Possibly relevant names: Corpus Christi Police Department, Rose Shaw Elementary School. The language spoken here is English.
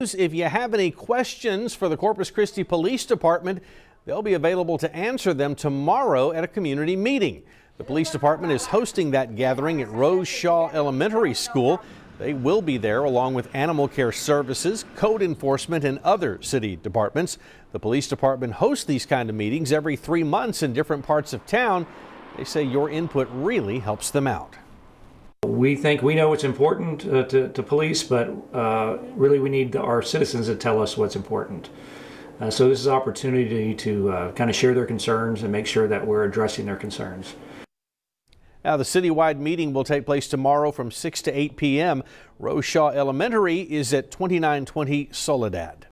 If you have any questions for the Corpus Christi Police Department, they'll be available to answer them tomorrow at a community meeting. The police department is hosting that gathering at Rose Shaw Elementary School. They will be there along with animal care services, code enforcement, and other city departments. The police department hosts these kind of meetings every 3 months in different parts of town. They say your input really helps them out. We think we know what's important to police, but really we need our citizens to tell us what's important. So this is an opportunity to kind of share their concerns and make sure that we're addressing their concerns. Now, the citywide meeting will take place tomorrow from 6 to 8 p.m. Rose Shaw Elementary is at 2920 Soledad.